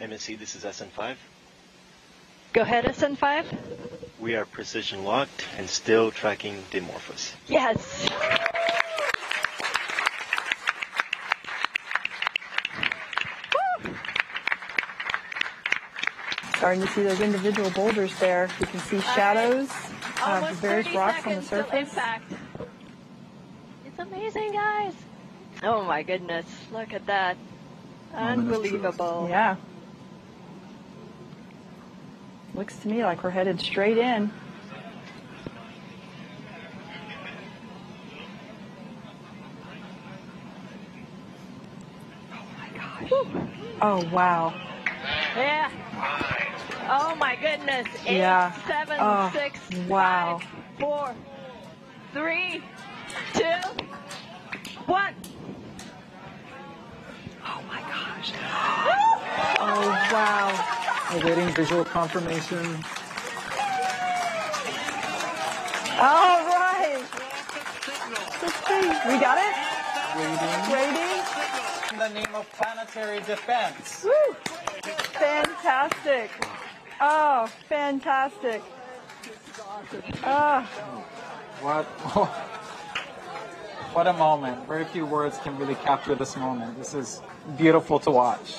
MSC, this is SN5. Go ahead, SN5. We are precision locked and still tracking Dimorphos. Yes. Woo. Starting to see those individual boulders there. You can see shadows of various rocks on the surface. It's amazing, guys. Oh my goodness, look at that. Unbelievable. Yeah. Looks to me like we're headed straight in. Oh my gosh. Woo. Oh wow. Yeah. Oh my goodness. Eight, yeah. 7, 6, wow. 5, 4, 3, 2, 1. Oh my gosh. Oh wow. Awaiting visual confirmation. All right. Let's see. We got it? Waiting. In the name of planetary defense. Woo. Fantastic. Oh, fantastic. Oh. What? What a moment. Very few words can really capture this moment. This is beautiful to watch.